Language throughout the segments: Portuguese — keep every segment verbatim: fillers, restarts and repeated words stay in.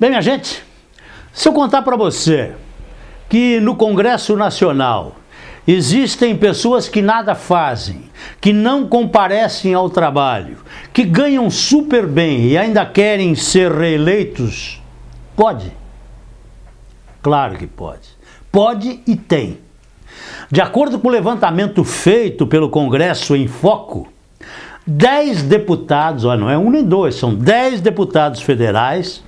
Bem, minha gente, se eu contar para você que no Congresso Nacional existem pessoas que nada fazem, que não comparecem ao trabalho, que ganham super bem e ainda querem ser reeleitos, pode? Claro que pode. Pode e tem. De acordo com o levantamento feito pelo Congresso em Foco, dez deputados, olha, não é um nem dois, são dez deputados federais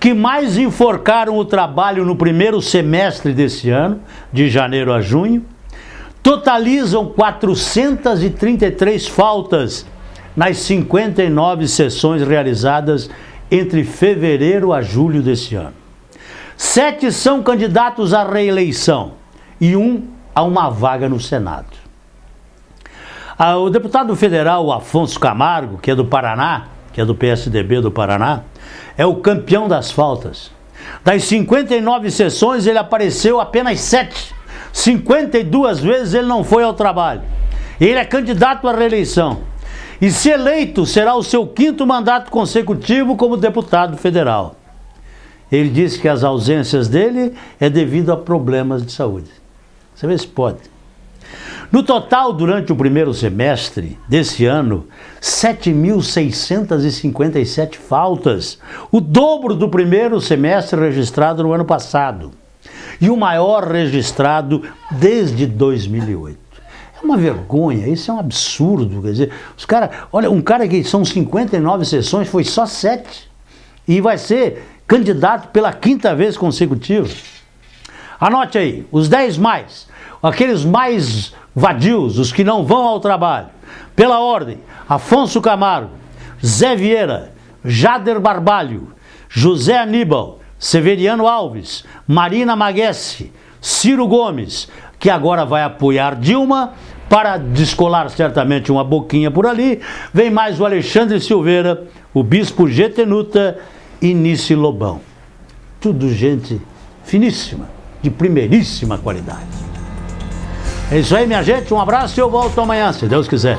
que mais enforcaram o trabalho no primeiro semestre desse ano, de janeiro a junho, totalizam quatrocentas e trinta e três faltas nas cinquenta e nove sessões realizadas entre fevereiro a julho desse ano. Sete são candidatos à reeleição e um a uma vaga no Senado. O deputado federal Afonso Camargo, que é do Paraná, que é do P S D B do Paraná, é o campeão das faltas. Das cinquenta e nove sessões ele apareceu apenas sete. cinquenta e duas vezes ele não foi ao trabalho. Ele é candidato à reeleição. E se eleito, será o seu quinto mandato consecutivo como deputado federal. Ele disse que as ausências dele é devido a problemas de saúde. Você vê se pode. No total, durante o primeiro semestre desse ano, sete mil seiscentas e cinquenta e sete faltas, o dobro do primeiro semestre registrado no ano passado. E o maior registrado desde dois mil e oito. É uma vergonha, isso é um absurdo. Quer dizer, os caras, olha, um cara que são cinquenta e nove sessões, foi só sete. E vai ser candidato pela quinta vez consecutiva. Anote aí, os dez mais, aqueles mais vadios, os que não vão ao trabalho. Pela ordem, Afonso Camargo, Zé Vieira, Jader Barbalho, José Aníbal, Severiano Alves, Marina Magueschi, Ciro Gomes, que agora vai apoiar Dilma para descolar certamente uma boquinha por ali. Vem mais o Alexandre Silveira, o Bispo Getenuta e Nice Lobão. Tudo gente finíssima, de primeiríssima qualidade. É isso aí, minha gente. Um abraço e eu volto amanhã, se Deus quiser.